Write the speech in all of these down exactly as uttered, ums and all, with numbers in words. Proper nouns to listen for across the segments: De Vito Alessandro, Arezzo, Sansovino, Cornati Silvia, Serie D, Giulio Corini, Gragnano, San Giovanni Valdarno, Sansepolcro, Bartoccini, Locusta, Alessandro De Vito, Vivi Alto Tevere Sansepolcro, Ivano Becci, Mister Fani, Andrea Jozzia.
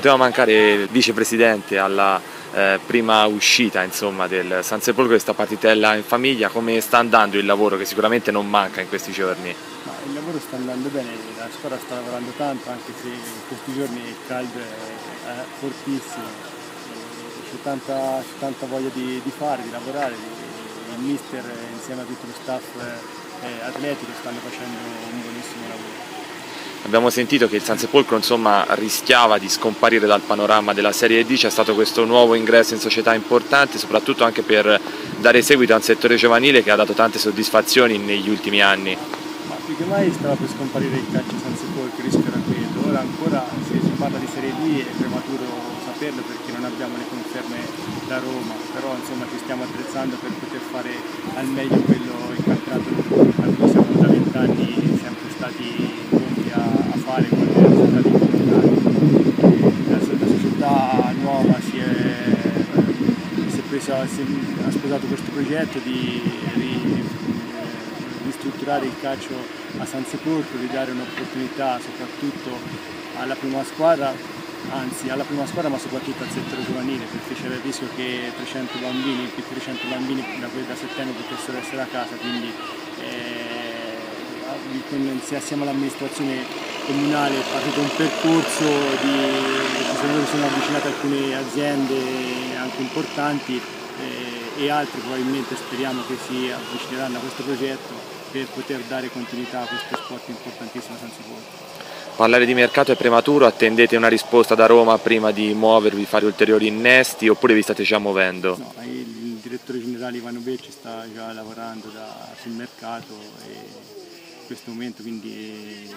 poteva mancare il vicepresidente alla eh, prima uscita, insomma, del Sansepolcro, questa partitella in famiglia. Come sta andando il lavoro, che sicuramente non manca in questi giorni? Ma il lavoro sta andando bene, la squadra sta lavorando tanto, anche se in questi giorni il caldo è, è fortissimo. C'è tanta, tanta voglia di, di fare, di lavorare. Il mister insieme a tutto lo staff eh, atletico stanno facendo un buonissimo lavoro. Abbiamo sentito che il Sansepolcro, insomma, rischiava di scomparire dal panorama della Serie D, c'è stato questo nuovo ingresso in società importante, soprattutto anche per dare seguito a un settore giovanile che ha dato tante soddisfazioni negli ultimi anni. Ma più che mai stava per scomparire il calcio Sansepolcro, il rischio era quello. Ora ancora, se si parla di Serie D è prematuro saperlo perché non abbiamo le conferme da Roma, però insomma ci stiamo attrezzando per poter fare al meglio quello in campionato a cui siamo da vent'anni sempre stati a fare con le società di comunità. La società nuova si è, si è, presa, si è ha sposato questo progetto di ristrutturare il calcio a Sansepolcro, di dare un'opportunità soprattutto alla prima squadra, anzi alla prima squadra ma soprattutto al settore giovanile, perché c'era il rischio che trecento bambini, più di trecento bambini da, da settembre potessero essere a casa, quindi eh, insieme all'amministrazione comunale è partito un percorso di si sono avvicinate alcune aziende anche importanti eh, e altre probabilmente speriamo che si avvicineranno a questo progetto per poter dare continuità a questo sport importantissimo a Sansepolcro. Parlare di mercato è prematuro, attendete una risposta da Roma prima di muovervi, fare ulteriori innesti, oppure vi state già muovendo? No, il direttore generale Ivano Becci sta già lavorando da, sul mercato e in questo momento, quindi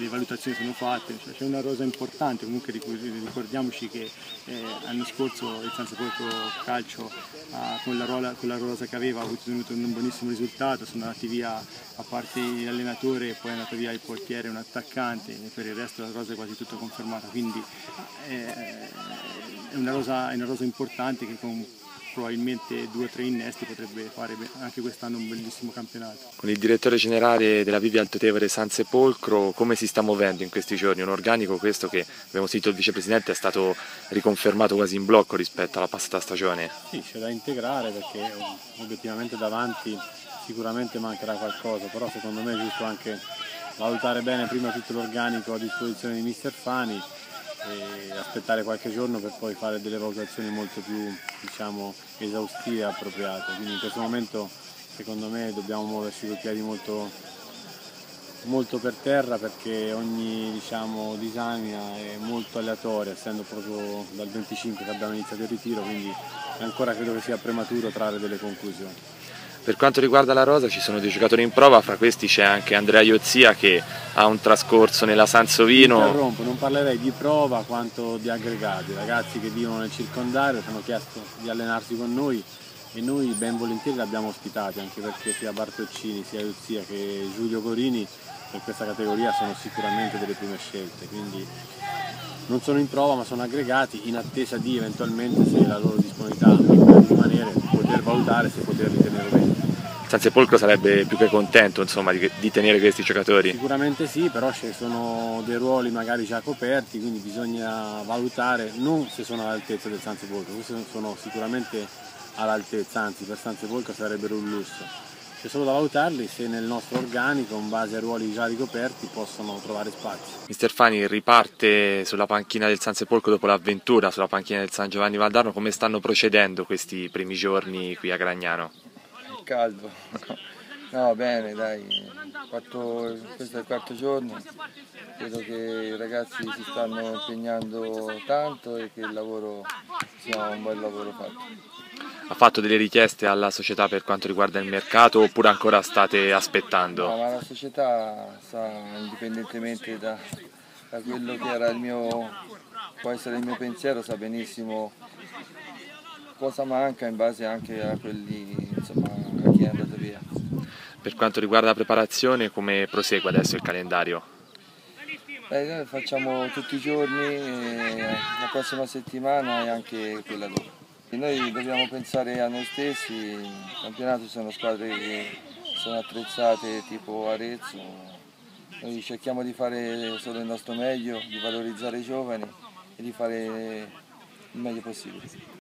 le valutazioni sono fatte, c'è cioè, una rosa importante. Comunque ricordiamoci che eh, l'anno scorso il Sansepolcro Calcio ah, con, la rola, con la rosa che aveva ha ottenuto un buonissimo risultato, sono andati via a parte l'allenatore, poi è andato via il portiere e un attaccante, e per il resto la rosa è quasi tutto confermata, quindi eh, è, una rosa, è una rosa importante che con probabilmente due o tre innesti potrebbe fare anche quest'anno un bellissimo campionato. Con il direttore generale della Vivi Alto Tevere Sansepolcro, come si sta muovendo in questi giorni? Un organico questo che abbiamo sentito il vicepresidente è stato riconfermato quasi in blocco rispetto alla passata stagione. Sì, c'è da integrare perché obiettivamente davanti sicuramente mancherà qualcosa, però secondo me è giusto anche valutare bene prima tutto l'organico a disposizione di Mister Fani e aspettare qualche giorno per poi fare delle valutazioni molto più, diciamo, esaustive e appropriate. Quindi in questo momento secondo me dobbiamo muoverci con i piedi molto, molto per terra, perché ogni, diciamo, disamina è molto aleatoria, essendo proprio dal venticinque che abbiamo iniziato il ritiro, quindi ancora credo che sia prematuro trarre delle conclusioni. Per quanto riguarda la rosa ci sono dei giocatori in prova, fra questi c'è anche Andrea Jozzia che ha un trascorso nella Sansovino. Mi interrompo, non parlerei di prova quanto di aggregati, ragazzi che vivono nel circondario ci hanno chiesto di allenarsi con noi e noi ben volentieri li abbiamo ospitati, anche perché sia Bartoccini sia Jozzia che Giulio Corini per questa categoria sono sicuramente delle prime scelte, quindi non sono in prova ma sono aggregati in attesa di eventualmente, se la loro disponibilità per rimanere, poter valutare se poterli tenere bene. Sansepolcro sarebbe più che contento, insomma, di, di tenere questi giocatori? Sicuramente sì, però ci sono dei ruoli magari già coperti, quindi bisogna valutare non se sono all'altezza del Sansepolcro, questi sono sicuramente all'altezza, anzi per Sansepolcro sarebbero un lusso. C'è solo da valutarli se nel nostro organico, in base ai ruoli già ricoperti, possono trovare spazio. Mister Fani riparte sulla panchina del Sansepolcro dopo l'avventura sulla panchina del San Giovanni Valdarno. Come stanno procedendo questi primi giorni qui a Gragnano? È caldo. No, bene, dai. Quattro, questo è il quarto giorno. Credo che i ragazzi si stanno impegnando tanto e che il lavoro sia un bel lavoro fatto. Ha fatto delle richieste alla società per quanto riguarda il mercato oppure ancora state aspettando? No, ma la società sa, indipendentemente da, da quello che era il mio, può essere il mio pensiero, sa benissimo cosa manca in base anche a quelli, insomma, a chi è andato via. Per quanto riguarda la preparazione, come prosegue adesso il calendario? Beh, noi facciamo tutti i giorni, e la prossima settimana e anche quella dopo. Noi dobbiamo pensare a noi stessi, in campionato ci sono squadre che sono attrezzate tipo Arezzo, noi cerchiamo di fare solo il nostro meglio, di valorizzare i giovani e di fare il meglio possibile.